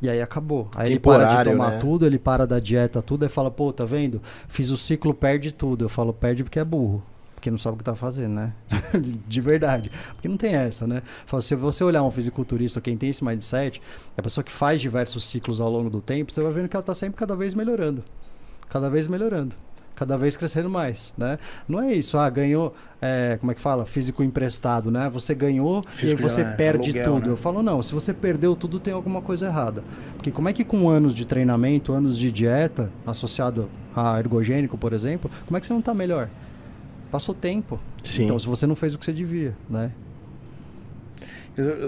E aí acabou. Aí ele para de tomar, né, tudo, ele para da dieta, tudo, e fala, pô, tá vendo? Fiz o ciclo, perde tudo. Eu falo, perde porque é burro. Porque não sabe o que tá fazendo, né? De verdade. Porque não tem essa, né? Falo, se você olhar um fisiculturista, quem tem esse mindset, é a pessoa que faz diversos ciclos ao longo do tempo, você vai vendo que ela tá sempre cada vez melhorando. Cada vez melhorando. Cada vez crescendo mais, né? Não é isso, ah, ganhou, como é que fala? Físico emprestado, né? Você ganhou físico e você perde aluguel, tudo. Né? Eu falo, não, se você perdeu tudo, tem alguma coisa errada. Porque como é que com anos de treinamento, anos de dieta, associado a ergogênico, por exemplo, como é que você não tá melhor? Passou tempo. Sim. Então, se você não fez o que você devia, né?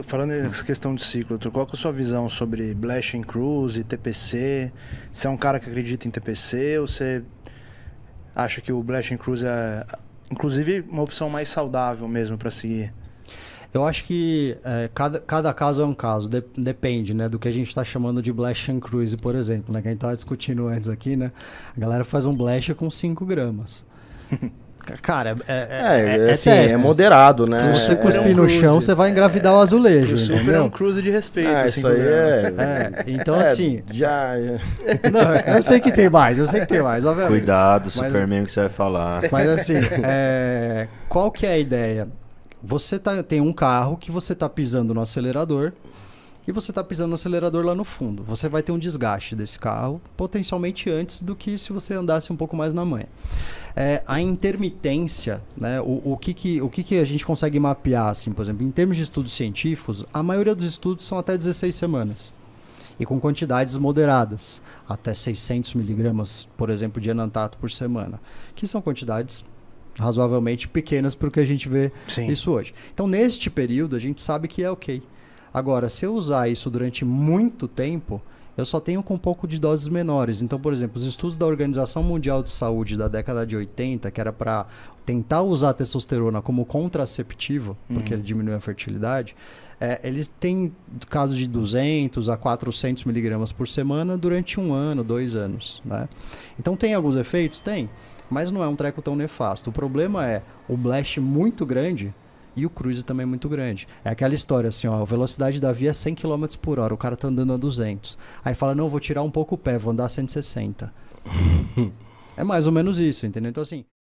Falando nessa questão de ciclo, doutor, qual que é a sua visão sobre Blast & Cruise e TPC? Você é um cara que acredita em TPC ou você... acho que o Blast & Cruise é, inclusive, uma opção mais saudável mesmo para seguir? Eu acho que cada caso é um caso. Depende, né, do que a gente está chamando de Blast & Cruise, por exemplo, né, que a gente estava discutindo antes aqui, né? A galera faz um Blast com 5 gramas. Cara, assim, é moderado, né? Se você cuspir no chão, você vai engravidar o azulejo. Super é um cruise de respeito. Isso aí é... Então, assim... Não, eu sei que tem mais, obviamente. Cuidado, Superman, que você vai falar. Mas, assim, qual que é a ideia? Você tem um carro que você tá pisando no acelerador e você tá pisando no acelerador lá no fundo. Você vai ter um desgaste desse carro, potencialmente antes do que se você andasse um pouco mais na manhã. A intermitência, né, o que a gente consegue mapear, assim, por exemplo, em termos de estudos científicos, a maioria dos estudos são até 16 semanas e com quantidades moderadas, até 600 miligramas, por exemplo, de enantato por semana, que são quantidades razoavelmente pequenas para o que a gente vê. Sim. Isso hoje. Então, neste período, a gente sabe que é ok. Agora, se eu usar isso durante muito tempo... eu só tenho com um pouco de doses menores. Então, por exemplo, os estudos da Organização Mundial de Saúde da década de 80, que era para tentar usar a testosterona como contraceptivo, porque ele diminui a fertilidade, eles têm casos de 200 a 400 miligramas por semana durante 1 ano, 2 anos. Né? Então, tem alguns efeitos? Tem, mas não é um treco tão nefasto. O problema é o Blast muito grande... e o cruise também é muito grande. É aquela história assim, ó, a velocidade da via é 100 km por hora, o cara tá andando a 200. Aí fala, não, vou tirar um pouco o pé, vou andar a 160. É mais ou menos isso, entendeu? Então assim...